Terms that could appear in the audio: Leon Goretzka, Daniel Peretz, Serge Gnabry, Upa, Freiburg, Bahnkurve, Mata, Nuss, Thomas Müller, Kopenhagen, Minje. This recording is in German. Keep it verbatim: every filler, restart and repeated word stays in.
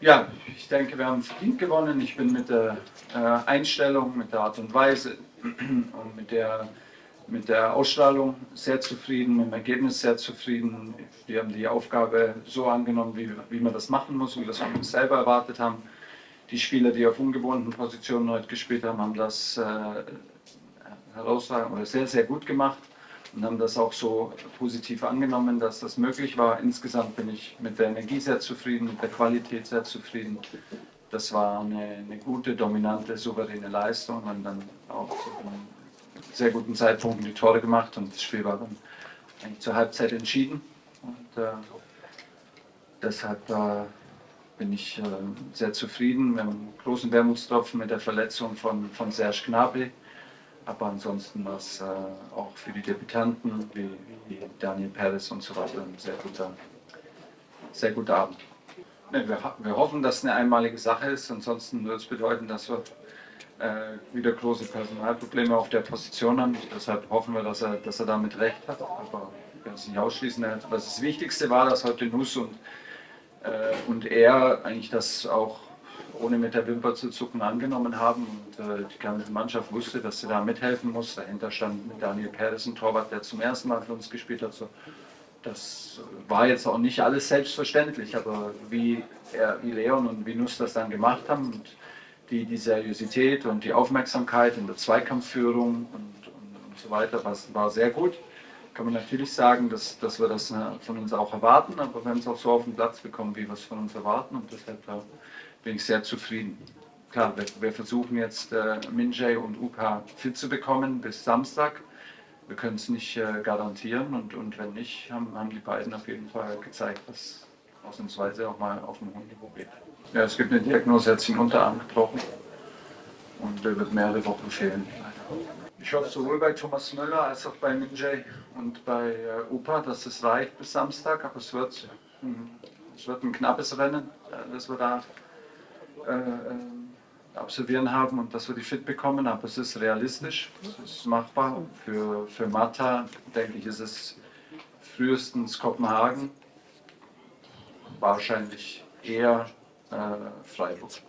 Ja, ich denke, wir haben verdient gewonnen. Ich bin mit der äh, Einstellung, mit der Art und Weise und mit der, mit der Ausstrahlung sehr zufrieden, mit dem Ergebnis sehr zufrieden. Wir haben die Aufgabe so angenommen, wie, wie man das machen muss, wie wir es von uns selber erwartet haben. Die Spieler, die auf ungewohnten Positionen heute gespielt haben, haben das äh, herausragend oder sehr, sehr gut gemacht und haben das auch so positiv angenommen, dass das möglich war. Insgesamt bin ich mit der Energie sehr zufrieden, mit der Qualität sehr zufrieden. Das war eine, eine gute, dominante, souveräne Leistung und dann auch zu einem sehr guten Zeitpunkt die Tore gemacht und das Spiel war dann eigentlich zur Halbzeit entschieden. Und äh, deshalb äh, bin ich äh, sehr zufrieden. Wir haben einen großen Wermutstropfen mit der Verletzung von, von Serge Gnabry. Aber ansonsten war es äh, auch für die Debütanten wie, wie Daniel Peretz und so weiter ein sehr guter, sehr guter Abend. Ne, wir, wir hoffen, dass es eine einmalige Sache ist. Ansonsten würde es bedeuten, dass wir äh, wieder große Personalprobleme auf der Position haben. Deshalb hoffen wir, dass er, dass er damit recht hat. Aber wir können es nicht ausschließen. Was das Wichtigste war, dass heute Nuss und, äh, und er eigentlich das auch ohne mit der Wimper zu zucken angenommen haben und äh, die ganze Mannschaft wusste, dass sie da mithelfen muss. Dahinter stand Daniel Peretz, ein Torwart, der zum ersten Mal für uns gespielt hat. So, das war jetzt auch nicht alles selbstverständlich, aber wie, er, wie Leon und wie Nuss das dann gemacht haben und die, die Seriosität und die Aufmerksamkeit in der Zweikampfführung und, und, und so weiter, was, war sehr gut. Kann man natürlich sagen, dass, dass wir das von uns auch erwarten, aber wir haben es auch so auf den Platz bekommen, wie wir es von uns erwarten und deshalb bin ich sehr zufrieden. Klar, wir, wir versuchen jetzt äh, Minje und Upa fit zu bekommen bis Samstag. Wir können es nicht äh, garantieren und, und wenn nicht, haben, haben die beiden auf jeden Fall gezeigt, was ausnahmsweise auch mal auf dem hohen Niveau geht. Ja, es gibt eine Diagnose, er hat sich den Unterarm gebrochen und er wird mehrere Wochen fehlen. Ich hoffe sowohl bei Thomas Müller als auch bei Minje und bei äh, Upa, dass es reicht bis Samstag, aber es wird, mh, es wird ein knappes Rennen, äh, dass wir da Äh, absolvieren haben und dass wir die fit bekommen, aber es ist realistisch, es ist machbar. Für, für Mata, denke ich, ist es frühestens Kopenhagen, wahrscheinlich eher äh, Freiburg.